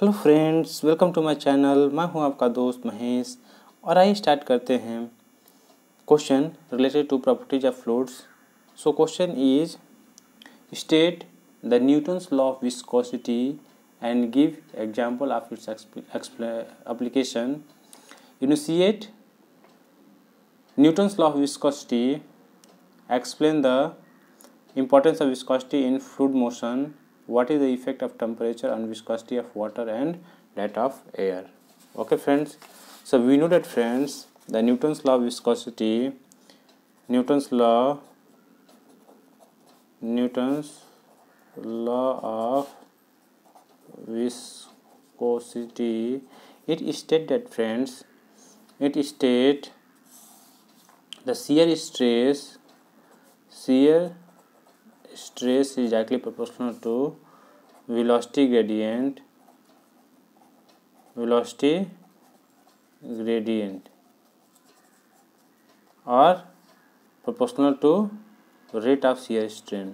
Hello friends, welcome to my channel. मैं हूं आपका दोस्त महेश और आइए स्टार्ट करते हैं question related to properties of fluids. So question is state the Newton's law of viscosity and give example of its application. Initiate Newton's law of viscosity, explain the importance of viscosity in fluid motion, what is the effect of temperature on viscosity of water and that of air. Okay friends, so we know that friends the Newton's law of viscosity, Newton's law of viscosity, it states the shear stress is directly proportional to velocity gradient or proportional to rate of shear strain.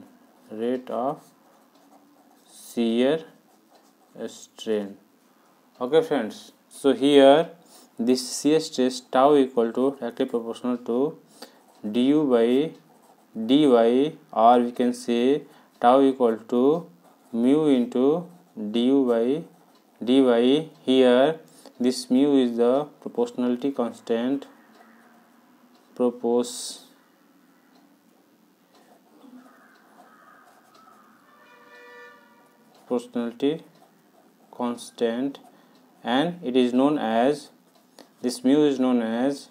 Okay friends, so here this shear stress tau equal to directly proportional to du by dy, or we can say tau equal to mu into du by dy. Here this mu is the proportionality constant, proportionality constant, and it is known as, this mu is known as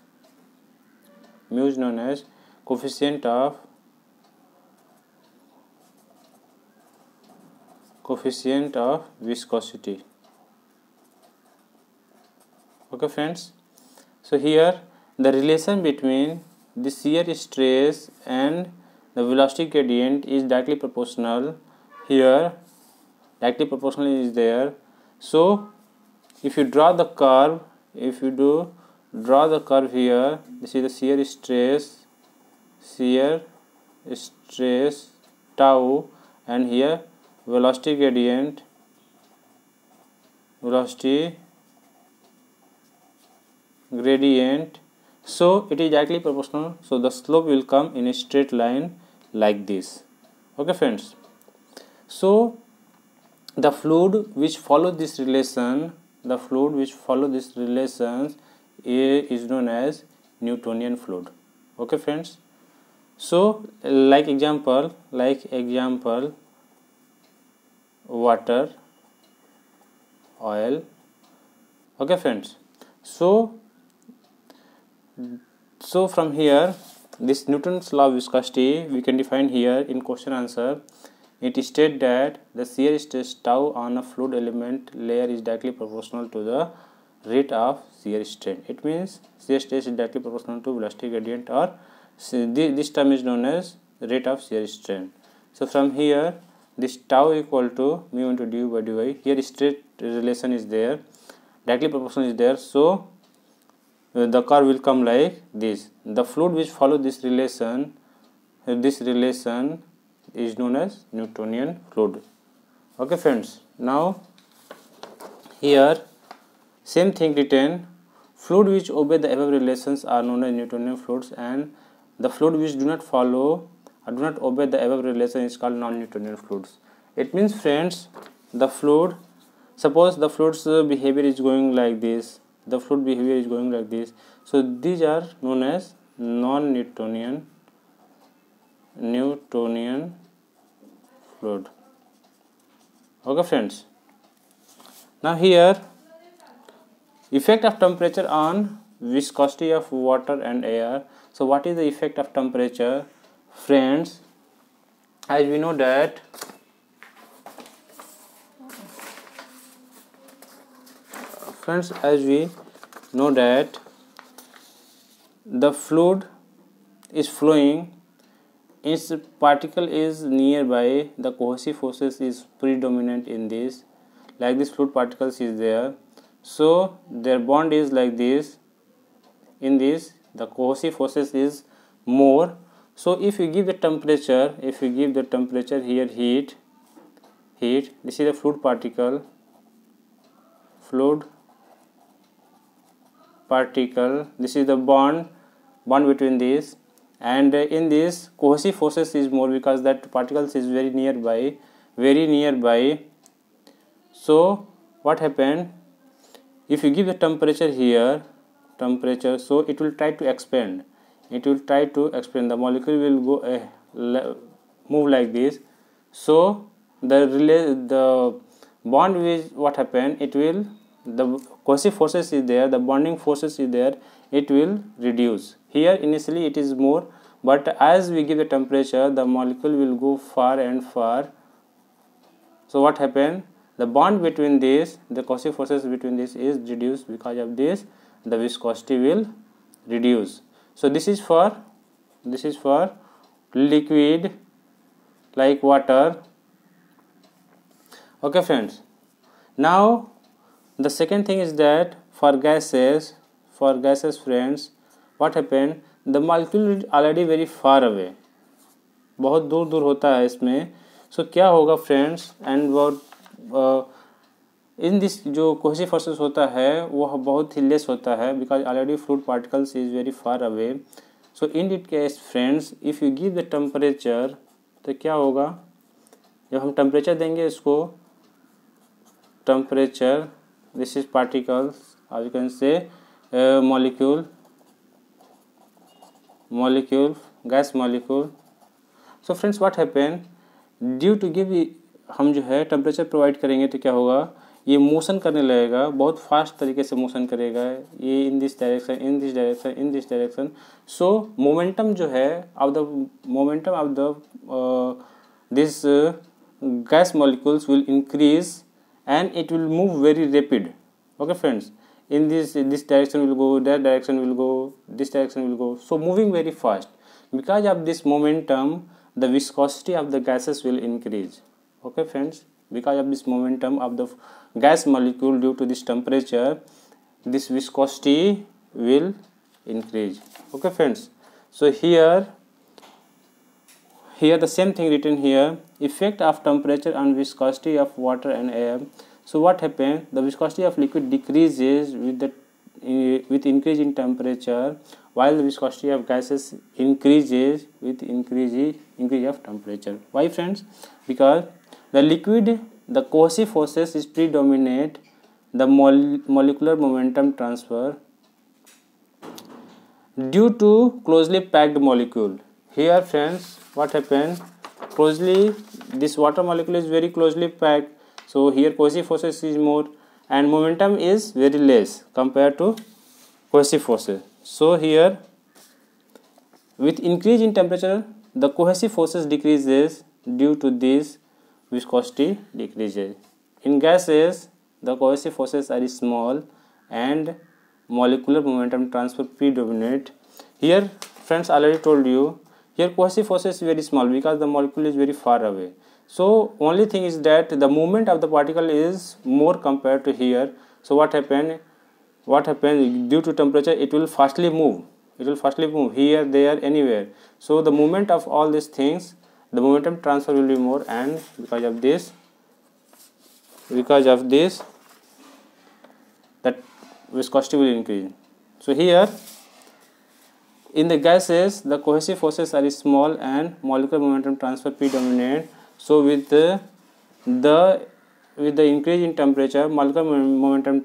coefficient of viscosity. Okay friends, so here the relation between the shear stress and the velocity gradient is directly proportional. Here directly proportional is there, so if you draw the curve here, this is the shear stress tau, and here velocity gradient. So it is directly proportional, so the slope will come in a straight line like this. Okay friends, so the fluid which follow this relation, is known as Newtonian fluid. Okay friends, so like example water, oil. Okay friends, so from here this Newton's law of viscosity we can define here in question answer. It states that the shear stress tau on a fluid element layer is directly proportional to the rate of shear strain. It means shear stress is directly proportional to velocity gradient, or this term is known as rate of shear strain. So from here this tau equal to mu into du by dy, here straight relation is there, directly proportion is there, so the curve will come like this. The fluid which follow this relation is known as Newtonian fluid. Okay friends, now here same thing written, fluid which obey the above relations are known as Newtonian fluids, and the fluid which do not follow or do not obey the above relation is called non-Newtonian fluids. It means friends, the fluid, suppose the fluid's behavior is going like this, so these are known as non-Newtonian fluid. Okay friends, now here effect of temperature on viscosity of water and air. So what is the effect of temperature? Friends, as we know that the fluid is flowing, its particle is nearby, the cohesive forces is predominant in this, like this fluid particles is there, so their bond is like this, in this the cohesive forces is more. So if you give the temperature here, heat, this is a fluid particle, fluid particle. This is the bond between these, and in this cohesive forces is more because that particles is very nearby. So what happened, if you give the temperature here, temperature, so it will try to expand, the molecule will go move like this. So the bond with what happened, it will, the cohesive forces is there, the bonding forces is there, it will reduce. Here initially it is more, but as we give the temperature, the molecule will go far and far. So what happened, the bond between this, the cohesive forces between this is reduced. Because of this, the viscosity will reduce. So this is for liquid like water. Okay friends, now the second thing is that for gases friends, what happened, the molecule is already very far away, बहुत दूर होता है इसमें. So क्या होगा friends, and what in this जो cohesive forces होता है वह बहुत ही लेस होता है, because already fluid particles is very far away. So in it case friends, if you give the temperature, तो क्या होगा, जब हम टेम्परेचर देंगे इसको, टेम्परेचर, दिस इज पार्टिकल्स, और you can say molecule gas molecule. So friends what happen, due to give हम जो है टेम्परेचर प्रोवाइड करेंगे, तो क्या होगा, ये मोशन करने लगेगा, बहुत फास्ट तरीके से मोशन करेगा ये, in this direction, in this direction, in this direction. So momentum जो है, of the momentum of the this gas molecules will increase and it will move very rapid. Okay friends, in this direction will go, that direction will go, this direction will go. So moving very fast, because of this momentum the viscosity of the gases will increase. Okay friends, because of this momentum of the gas molecule due to this temperature, this viscosity will increase. Okay friends, so here the same thing written here, effect of temperature on viscosity of water and air. So what happened, the viscosity of liquid decreases with increase in temperature, while the viscosity of gases increases with increase of temperature. Why friends, because the liquid, the cohesive forces is predominate, the molecular momentum transfer due to closely packed molecule. Here friends, what happened, closely, this water molecule is very closely packed, so here cohesive forces is more and momentum is very less compared to cohesive forces. So here with increase in temperature, the cohesive forces decreases, due to this viscosity decreases. In gases, the cohesive forces are small and molecular momentum transfer predominate. Here friends, already told you, here cohesive forces is very small because the molecule is very far away. So only thing is that the movement of the particle is more compared to here. So what happened due to temperature, it will fastly move, here, there, anywhere. So the movement of all these things, the momentum transfer will be more, and because of this that viscosity will increase. So here in the gases, the cohesive forces are small and molecular momentum transfer predominate. So with the increase in temperature, molecular momentum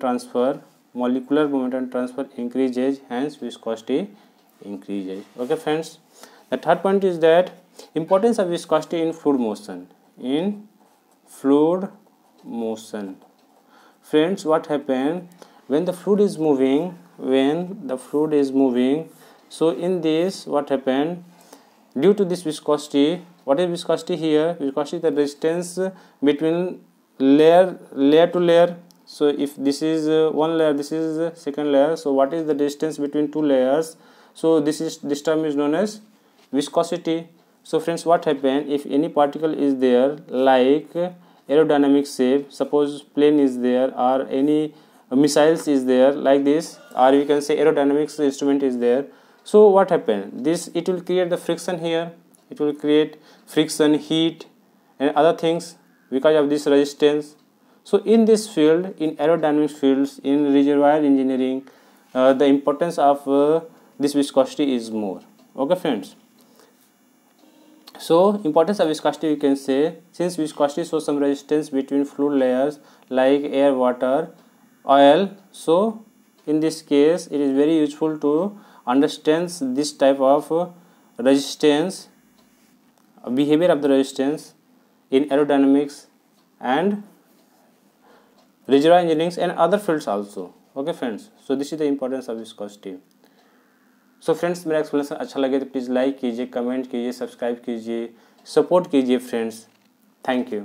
transfer increases, hence viscosity increases. Okay friends, the third point is that importance of viscosity in fluid motion. Friends, what happened, when the fluid is moving, so in this what happened, due to this viscosity, what is viscosity here, viscosity is the resistance between layer to layer. So if this is one layer, this is second layer, so what is the distance between two layers, so this term is known as viscosity. So friends, what happened, if any particle is there like aerodynamic shape, suppose plane is there, or any missiles is there like this, or you can say aerodynamics instrument is there, so what happened, this, it will create the friction here, it will create friction, heat and other things because of this resistance. So in this field, in aerodynamics fields, in reservoir engineering, the importance of this viscosity is more. Okay friends. So importance of viscosity, we can say, since viscosity shows some resistance between fluid layers like air, water, oil. So in this case, it is very useful to understand this type of resistance, behavior of the resistance in aerodynamics and reservoir engineering and other fields also. Okay friends, so this is the importance of viscosity. So friends, मेरा explanation अच्छा लगे तो please like कीजिए, comment कीजिए, subscribe कीजिए, support कीजिए friends. Thank you.